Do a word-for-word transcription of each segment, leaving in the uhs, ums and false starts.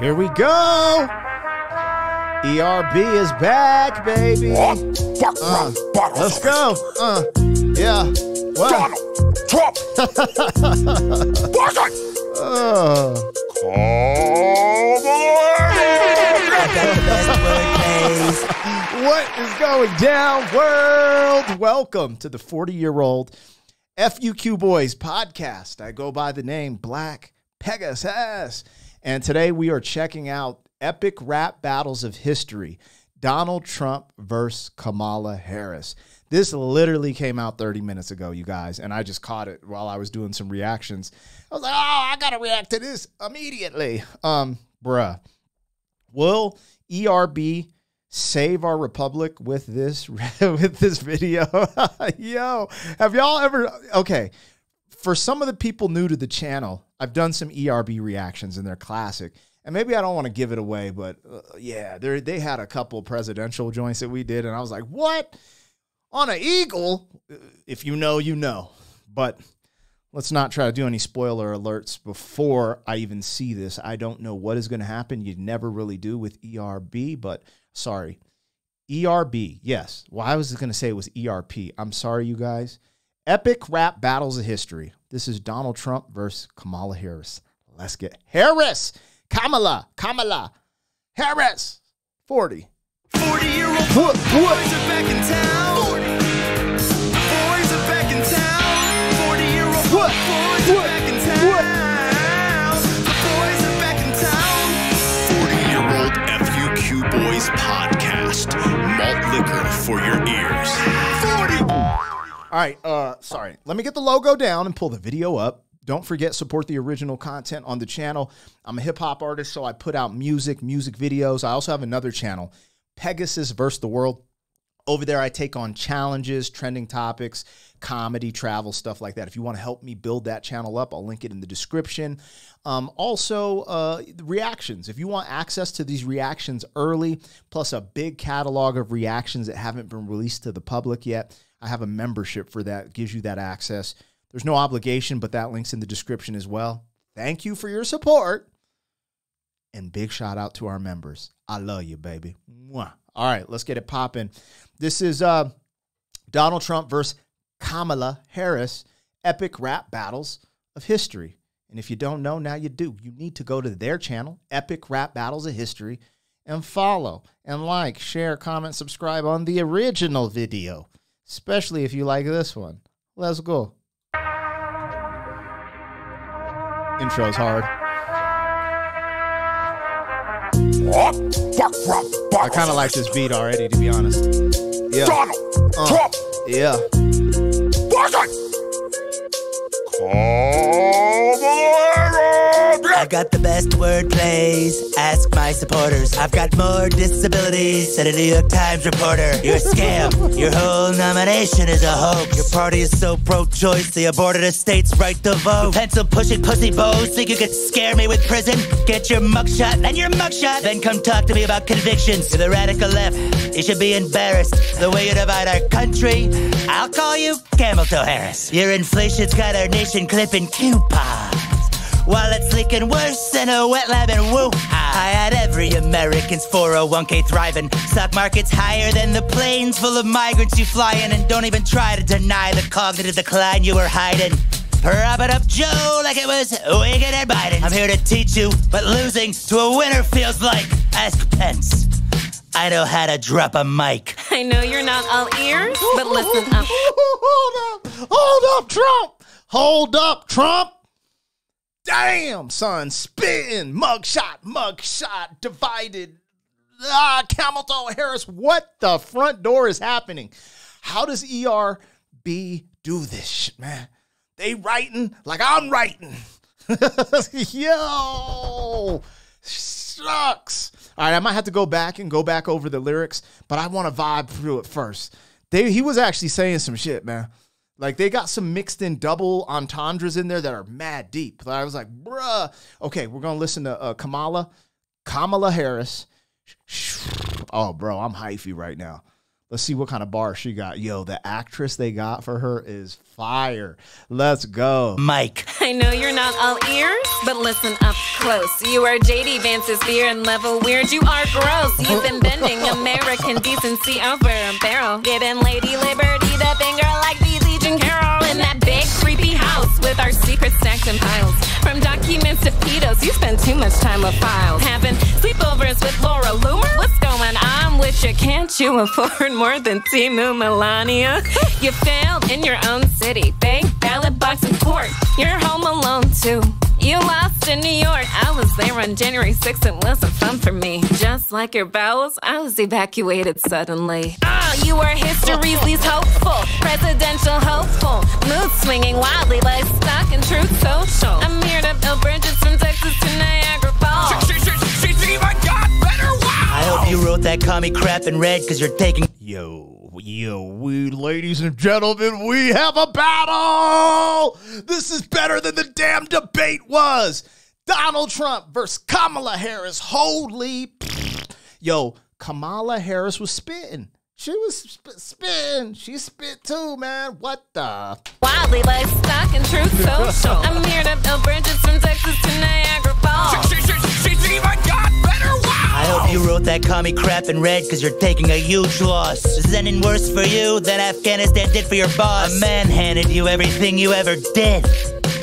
Here we go. E R B is back, baby. Uh, let's go. Uh, yeah. Wow. Donald Trump. Oh. What is going down, world? Welcome to the forty-year-old F U Q Boys podcast. I go by the name Black Pegasus. And today we are checking out Epic Rap Battles of History, Donald Trump versus Kamala Harris. This literally came out thirty minutes ago, you guys, and I just caught it while I was doing some reactions. I was like, oh, I got to react to this immediately. Um, bruh, will E R B save our republic with this, with this video? Yo, have y'all ever, okay, for some of the people new to the channel, I've done some E R B reactions and they're classic. And maybe I don't want to give it away, but uh, yeah, they had a couple presidential joints that we did. And I was like, what? On an eagle? If you know, you know. But let's not try to do any spoiler alerts before I even see this. I don't know what is going to happen. You never really do with E R B, but sorry. E R B, yes. Well, I was going to say it was E R P. I'm sorry, you guys. Epic Rap Battles of History. This is Donald Trump versus Kamala Harris. Let's get Harris. Kamala, Kamala, Harris, forty. forty-year-old boys are back in town. forty. Boys are back in town. forty-year-old boys are back in town. The boys are back in town. forty-year-old F U Q Boys podcast. Malt liquor for your ears. forty. All right, uh, sorry. Let me get the logo down and pull the video up. Don't forget, support the original content on the channel. I'm a hip-hop artist, so I put out music, music videos. I also have another channel, Pegasus Versus the World. Over there, I take on challenges, trending topics, comedy, travel, stuff like that. If you want to help me build that channel up, I'll link it in the description. Um, also, uh, reactions. If you want access to these reactions early, plus a big catalog of reactions that haven't been released to the public yet, I have a membership for that. It gives you that access. There's no obligation, but that link's in the description as well. Thank you for your support. And big shout out to our members. I love you, baby. Mwah. All right, let's get it popping. This is uh, Donald Trump versus Kamala Harris, Epic Rap Battles of History. And if you don't know, now you do. You need to go to their channel, Epic Rap Battles of History, and follow and like, share, comment, subscribe on the original video, especially if you like this one. Let's go. Intro's hard. I kind of like this beat already, to be honest. Yeah. Donald uh, Trump. Yeah. I got the best word plays. Ask my supporters. I've got more disabilities than a New York Times reporter. You're a scam. Your whole nomination is a hoax. Your party is so pro-choice they aborted a state's right to vote. Pencil pushing pussy bows. Think you could scare me with prison? Get your mugshot and your mugshot. Then come talk to me about convictions. To the radical left, you should be embarrassed. The way you divide our country, I'll call you Camel Toe Harris. Your inflation's got our nation clipping coupons. While it's leaking worse than a wet lab in Wuhan. I had every American's four oh one K thriving. Stock market's higher than the planes full of migrants you fly in. And don't even try to deny the cognitive decline you were hiding. Prop it up, Joe, like it was Wiegand and Biden. I'm here to teach you, but losing to a winner feels like, ask Pence. I know how to drop a mic. I know you're not all ears, but listen up. Hold up, hold up, Trump. Hold up, Trump. Damn, son, spin, mugshot, mugshot, divided. Ah, Kamala Harris, what the front door is happening? How does E R B do this shit, man? They writing like I'm writing. Yo, sucks. All right, I might have to go back and go back over the lyrics, but I want to vibe through it first. They, he was actually saying some shit, man. Like, they got some mixed-in double entendres in there that are mad deep. I was like, bruh. Okay, we're going to listen to uh, Kamala. Kamala Harris. Oh, bro, I'm hyphy right now. Let's see what kind of bar she got. Yo, the actress they got for her is fire. Let's go. Mike. I know you're not all ears, but listen up close. You are J D Vance's fear and level weird. You are gross. You've been bending American decency over a barrel. Giving Lady Liberty the finger like the Legion Carol. In that big creepy house with our secret stacks and piles. From documents to pedos, you spend too much time with files. Having sleepovers with Laura Loomer? What's going on with you? Can't you afford more than Temu, Melania? You failed in your own city. Bank, ballot box, and court. You're home alone, too. You lost in New York. I was there on January sixth and it wasn't fun for me. Just like your bowels, I was evacuated suddenly. Ah, oh, you are history's least hopeful, presidential hopeful, mood swinging wildly like stock in Truth Social. I'm here to build bridges from Texas to Niagara Falls. She, she, she, she, she even got better. Wow! I hope you wrote that commie crap in red because you're taking... Yo. Yo, we, ladies and gentlemen, we have a battle! This is better than the damn debate was! Donald Trump versus Kamala Harris, holy... Yo, Kamala Harris was spitting. She was sp spitting. She spit too, man. What the? Wildly like stock and Truth Social. I'm here to build bridges from Texas to Niagara Falls. She, she, she, she, she even got better. I hope you wrote that commie crap in red because you're taking a huge loss. Is anything worse for you than Afghanistan did for your boss? A man handed you everything you ever did.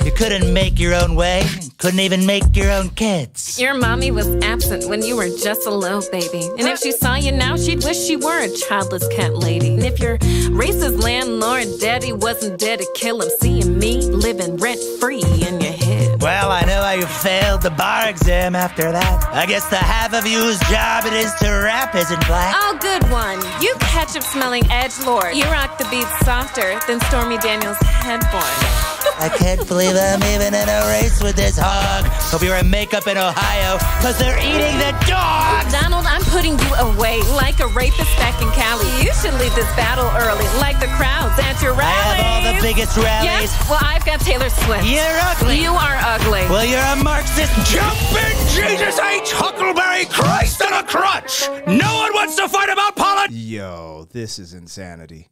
You couldn't make your own way, couldn't even make your own kids. Your mommy was absent when you were just a little baby. And if she saw you now, she'd wish she were a childless cat lady. And if your racist landlord daddy wasn't there to kill him, seeing me living rent-free in your head. Well, I know how you failed the bar exam after that. I guess the half of you's job it is to rap isn't black. Oh, good one. You ketchup-smelling edgelord. You rock the beat softer than Stormy Daniels' headboard. I can't believe I'm even in a race with this hog. Hope you're in makeup in Ohio, cause they're eating the dogs. Donald, I'm putting you away like a rapist back in Cali. You should leave this battle early, like the crowds at your rallies. I have all the biggest rallies. Yes, well, I've got Taylor Swift. You're ugly. You are ugly. Well, you're a Marxist. Jumping Jesus H. Huckleberry Christ on a crutch. No one wants to fight about politics. Yo, this is insanity.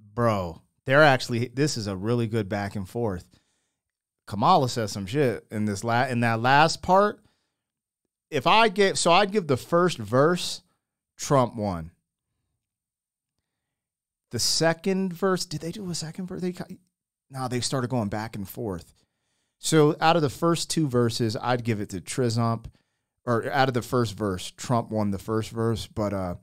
Bro. They're actually, this is a really good back and forth. Kamala says some shit in this la in that last part. If I get, so I'd give the first verse, Trump won. The second verse, did they do a second verse? They, no, they started going back and forth. So out of the first two verses, I'd give it to Trump, or out of the first verse, Trump won the first verse, but, uh,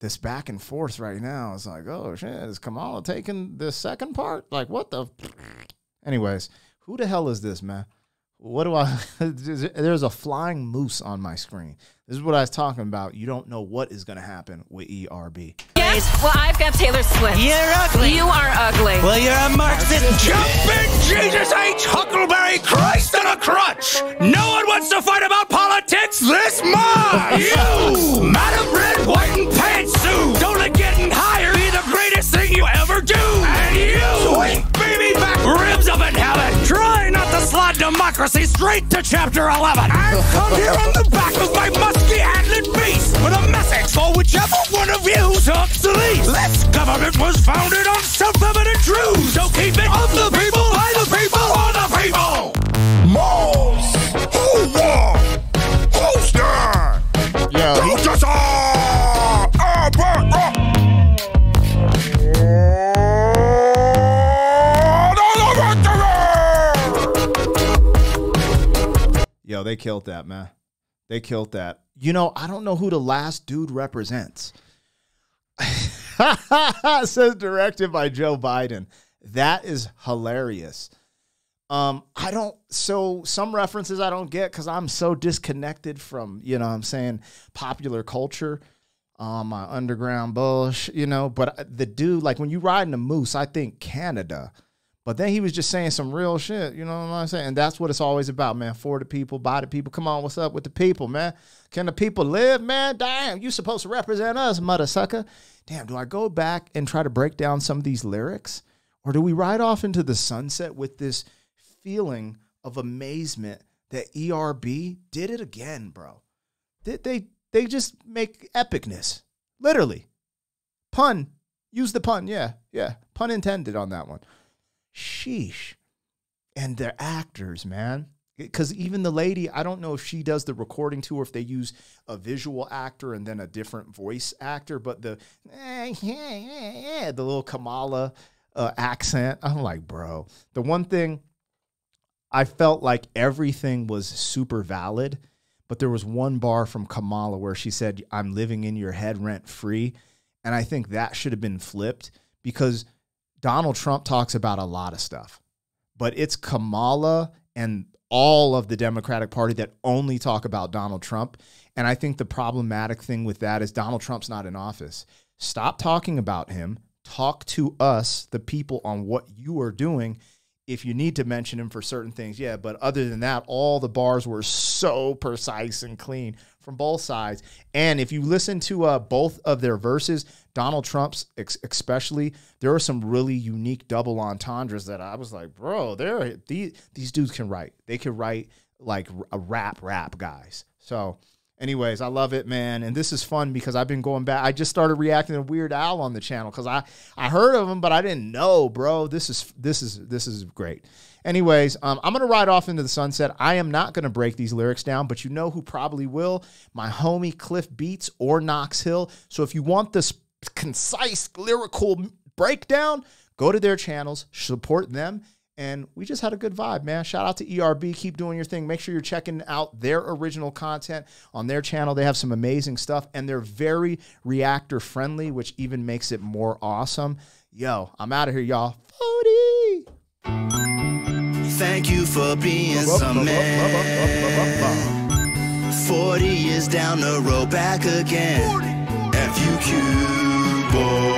this back and forth right now, it's like, oh, shit, is Kamala taking the second part? Like, what the? Anyways, who the hell is this, man? What do I? There's a flying moose on my screen. This is what I was talking about. You don't know what is going to happen with E R B. Yes, well, I've got Taylor Swift. You're ugly. You are ugly. Well, you're a Marxist. Jumping Jesus H. Huckleberry Christ on a crutch. No one wants to fight about politics this month. You, Madam Red, White, and Pantsuit. Don't let getting higher be the greatest thing you ever do. And you, sweet baby back ribs up in heaven. Try not to slide democracy straight to chapter eleven. I've come here on the back of my musky-handed beast with a message for whichever one of you took the least. This government was founded on self-evident truths, so keep it of the people, by the people, for the people. Moles, who won? Who's there? Yeah. Who just are? Oh, but, oh. Yo, they killed that, man. They killed that. You know, I don't know who the last dude represents. It says directed by Joe Biden. That is hilarious. Um, I don't, so some references I don't get because I'm so disconnected from, you know what I'm saying, popular culture, um, my underground bullsh, you know, but the dude, like when you riding a moose, I think Canada. But then he was just saying some real shit, you know what I'm saying? And that's what it's always about, man. For the people, by the people. Come on, what's up with the people, man? Can the people live, man? Damn, you supposed to represent us, mother sucker. Damn, do I go back and try to break down some of these lyrics? Or do we ride off into the sunset with this feeling of amazement that E R B did it again, bro? They, they, they just make epicness, literally. Pun. Use the pun. Yeah, yeah. Pun intended on that one. Sheesh. And they're actors, man. Because even the lady, I don't know if she does the recording too, or if they use a visual actor and then a different voice actor. But the eh, yeah, yeah, yeah, the little Kamala uh, accent, I'm like, bro. The one thing, I felt like everything was super valid, but there was one bar from Kamala where she said, "I'm living in your head rent free," and I think that should have been flipped, because Donald Trump talks about a lot of stuff, but it's Kamala and all of the Democratic Party that only talk about Donald Trump. And I think the problematic thing with that is Donald Trump's not in office. Stop talking about him. Talk to us, the people, on what you are doing. If you need to mention him for certain things, yeah. But other than that, all the bars were so precise and clean from both sides. And if you listen to uh, both of their verses, Donald Trump's ex especially, there are some really unique double entendres that I was like, bro, they're, these, these dudes can write. They can write like a rap rap, guys. So anyways, I love it, man. And this is fun because I've been going back. I just started reacting to Weird Al on the channel because I, I heard of him, but I didn't know, bro. This is this is this is great. Anyways, um, I'm going to ride off into the sunset. I am not going to break these lyrics down, but you know who probably will? My homie Cliff Beats or Knox Hill. So if you want this concise lyrical breakdown, go to their channels, support them. And we just had a good vibe, man. Shout out to E R B. Keep doing your thing. Make sure you're checking out their original content on their channel. They have some amazing stuff, and they're very reactor friendly, which even makes it more awesome. Yo, I'm out of here, y'all. Thank you for being some man. forty years down the road, back again. F U Q boy.